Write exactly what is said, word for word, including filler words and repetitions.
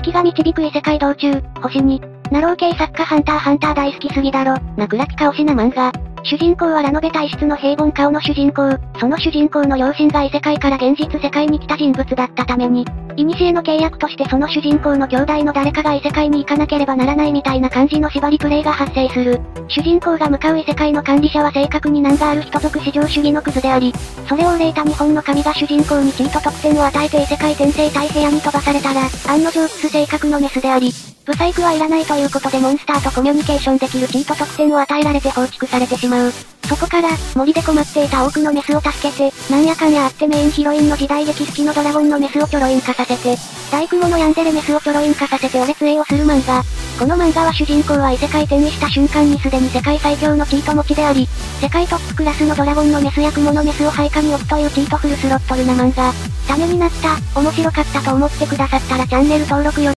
月が導く異世界道中、星に。ナロー系作家ハンターハンター大好きすぎだろ。な暗き顔しな漫画。主人公はラノベ体質の平凡顔の主人公。その主人公の両親が異世界から現実世界に来た人物だったために、古の契約としてその主人公の兄弟の誰かが異世界に行かなければならないみたいな感じの縛りプレイが発生する。主人公が向かう異世界の管理者は正確に難がある人族至上主義のクズであり、それを憂いた日本の神が主人公にチート特典を与えて異世界転生大部屋に飛ばされたら、案の定クズ性格のメスであり、ブサイクはいらないということでモンスターとコミュニケーションできるチート特典を与えられて放逐されてしまう。そこから、森で困っていた多くのメスを助けて、なんやかんやあってメインヒロインの時代劇好きのドラゴンのメスをちょろイン化させて、大工のヤンデレメスをちょろイン化させてお劣影をする漫画。この漫画は主人公は異世界転移した瞬間にすでに世界最強のチート持ちであり、世界トップクラスのドラゴンのメスやクモのメスを配下に置くというチートフルスロットルな漫画。ためになった、面白かったと思ってくださったらチャンネル登録よ。